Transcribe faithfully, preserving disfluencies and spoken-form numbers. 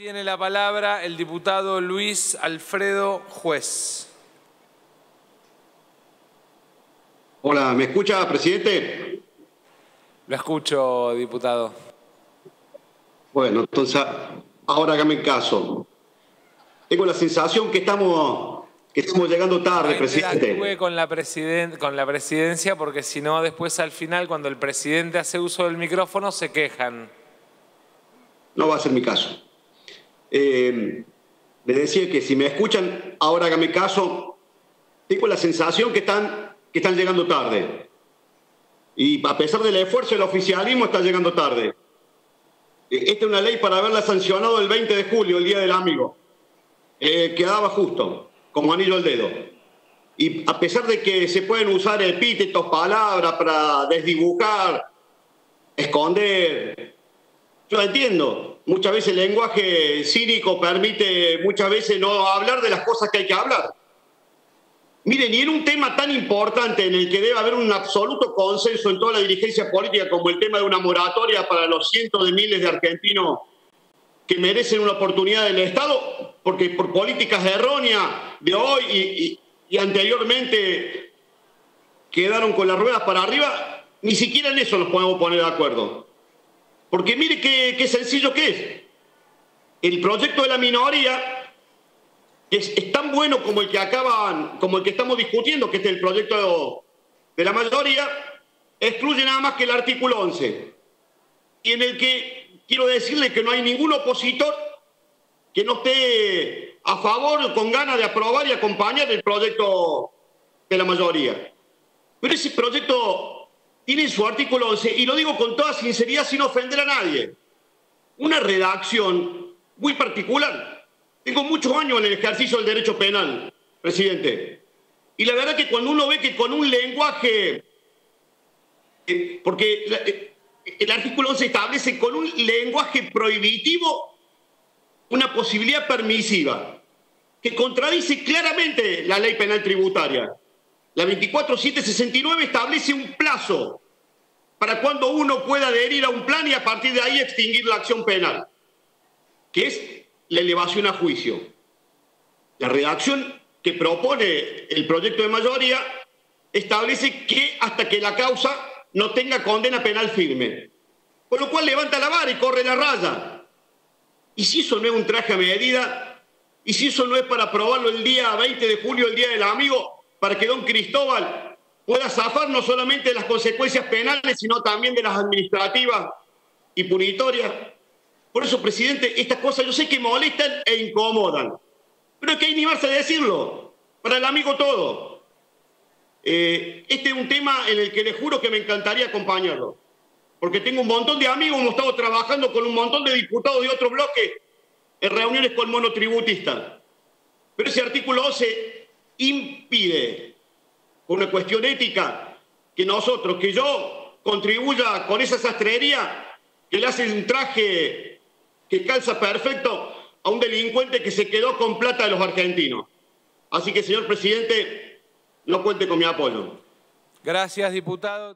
Tiene la palabra el diputado Luis Alfredo Juez. Hola, ¿me escucha, presidente? Lo escucho, diputado. Bueno, entonces, ahora hágame caso. Tengo la sensación que estamos, que estamos llegando tarde, presidente. Estuve con la, presiden- con la presidencia porque si no, después al final, cuando el presidente hace uso del micrófono, se quejan. No va a ser mi caso. Eh, les decía que si me escuchan, ahora hágame caso. Tengo la sensación que están... que están llegando tarde. Y a pesar del esfuerzo del oficialismo, está llegando tarde. Esta es una ley para haberla sancionado el veinte de julio, el Día del Amigo. Eh, quedaba justo, como anillo al dedo. Y a pesar de que se pueden usar epítetos, palabras para desdibujar, esconder... Yo entiendo. Muchas veces el lenguaje cínico permite muchas veces no hablar de las cosas que hay que hablar. Miren, y en un tema tan importante en el que debe haber un absoluto consenso en toda la dirigencia política como el tema de una moratoria para los cientos de miles de argentinos que merecen una oportunidad del Estado, porque por políticas erróneas de hoy y, y, y anteriormente quedaron con las ruedas para arriba, ni siquiera en eso nos podemos poner de acuerdo. Porque mire qué, qué sencillo que es. El proyecto de la minoría... Es, es tan bueno como el que acaban, como el que estamos discutiendo, que es el proyecto de la mayoría, excluye nada más que el artículo once, y en el que quiero decirle que no hay ningún opositor que no esté a favor o con ganas de aprobar y acompañar el proyecto de la mayoría. Pero ese proyecto tiene su artículo once, y lo digo con toda sinceridad sin ofender a nadie, una redacción muy particular. Tengo muchos años en el ejercicio del derecho penal, presidente. Y la verdad que cuando uno ve que con un lenguaje... Eh, porque la, eh, el artículo once establece con un lenguaje prohibitivo una posibilidad permisiva que contradice claramente la ley penal tributaria. La veinticuatro mil setecientos sesenta y nueve establece un plazo para cuando uno pueda adherir a un plan y a partir de ahí extinguir la acción penal, que es... la elevación a juicio. La redacción que propone el proyecto de mayoría establece que hasta que la causa no tenga condena penal firme. Con lo cual levanta la vara y corre la raya. Y si eso no es un traje a medida, y si eso no es para aprobarlo el día veinte de julio, el Día del Amigo, para que don Cristóbal pueda zafar no solamente de las consecuencias penales, sino también de las administrativas y punitorias. Por eso, presidente, estas cosas yo sé que molestan e incomodan. Pero hay que animarse a decirlo. Para el amigo todo. Eh, este es un tema en el que le juro que me encantaría acompañarlo. Porque tengo un montón de amigos, hemos estado trabajando con un montón de diputados de otros bloques en reuniones con monotributistas. Pero ese artículo once impide, por una cuestión ética, que nosotros, que yo contribuya con esa sastrería que le hace un traje... que calza perfecto a un delincuente que se quedó con plata de los argentinos. Así que, señor presidente, no cuente con mi apoyo. Gracias, diputado.